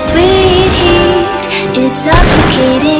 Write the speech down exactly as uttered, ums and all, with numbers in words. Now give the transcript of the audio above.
sweet heat is suffocating.